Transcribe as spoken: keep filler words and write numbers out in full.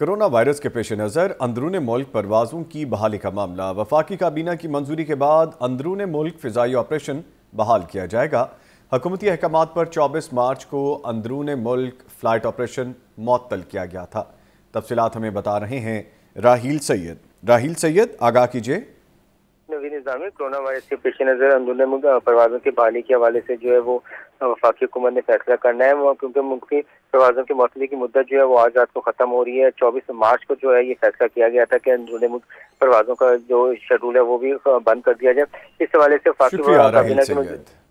Corona virus के पेश नज़र अंदरून मुल्क परवाज़ों की बहाली का मामला। वफाकी काबीना की मंजूरी के बाद अंदरून मुल्क फ़िज़ाई ऑपरेशन बहाल किया जाएगा। हुकूमती अहकाम पर चौबीस मार्च को अंदरून मुल्क फ़्लाइट ऑपरेशन मअतल किया गया था। तफसीलात हमें बता रहे हैं राहील सैयद। राहील सैयद आगाह कीजिए। कोरोना वायरस के पेश नज़र अंदरून मुल्क परवाज़ों की बहाली के हवाले से जो है वो वफाकी हुकूमत ने फैसला करना है, वो क्योंकि मुल्की परवाज़ों के मौसले की मुद्दत जो है वो आज रात को ख़त्म हो रही है। चौबीस मार्च को जो है ये फैसला किया गया था कि अंदरून मुल्क परवाज़ों का जो शेड्यूल है वो भी बंद कर दिया जाए। इस हवाले से वफाकी काबीना